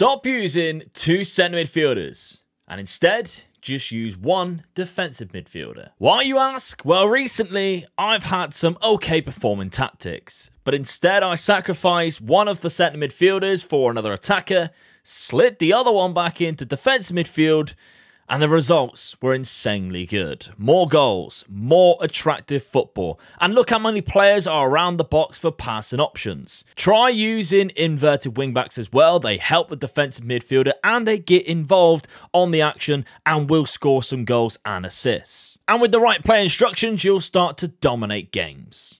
Stop using two centre midfielders and instead just use one defensive midfielder. Why, you ask? Well, recently I've had some okay performing tactics, but instead I sacrificed one of the centre midfielders for another attacker, slid the other one back into defensive midfield, and the results were insanely good. More goals, more attractive football, and look how many players are around the box for passing options. Try using inverted wingbacks as well. They help the defensive midfielder and they get involved on the action and will score some goals and assists. And with the right play instructions, you'll start to dominate games.